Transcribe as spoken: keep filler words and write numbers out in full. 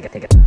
take it, take it.